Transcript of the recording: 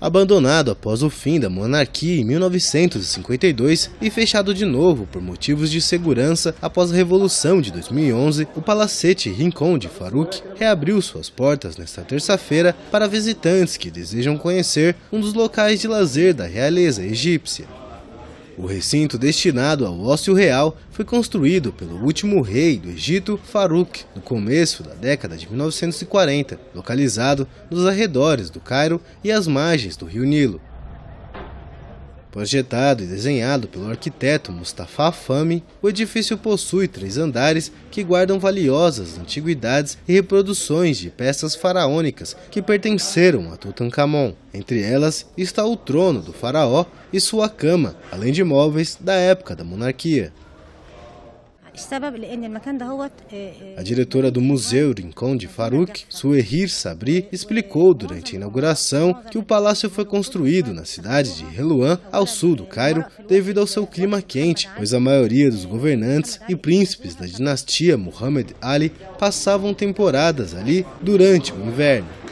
abandonado após o fim da monarquia em 1952 e fechado de novo por motivos de segurança após a Revolução de 2011, o Palacete Rincón de Faruq reabriu suas portas nesta terça-feira para visitantes que desejam conhecer um dos locais de lazer da realeza egípcia. O recinto destinado ao ócio real foi construído pelo último rei do Egito, Faruq, no começo da década de 1940, localizado nos arredores do Cairo e às margens do rio Nilo. Projetado e desenhado pelo arquiteto Mustafa Fahmy, o edifício possui 3 andares que guardam valiosas antiguidades e reproduções de peças faraônicas que pertenceram a Tutancamon. Entre elas está o trono do faraó e sua cama, além de móveis da época da monarquia. A diretora do Museu Rincón de Faruq, Suehir Sabri, explicou durante a inauguração que o palácio foi construído na cidade de Heluan, ao sul do Cairo, devido ao seu clima quente, pois a maioria dos governantes e príncipes da dinastia Muhammad Ali passavam temporadas ali durante o inverno.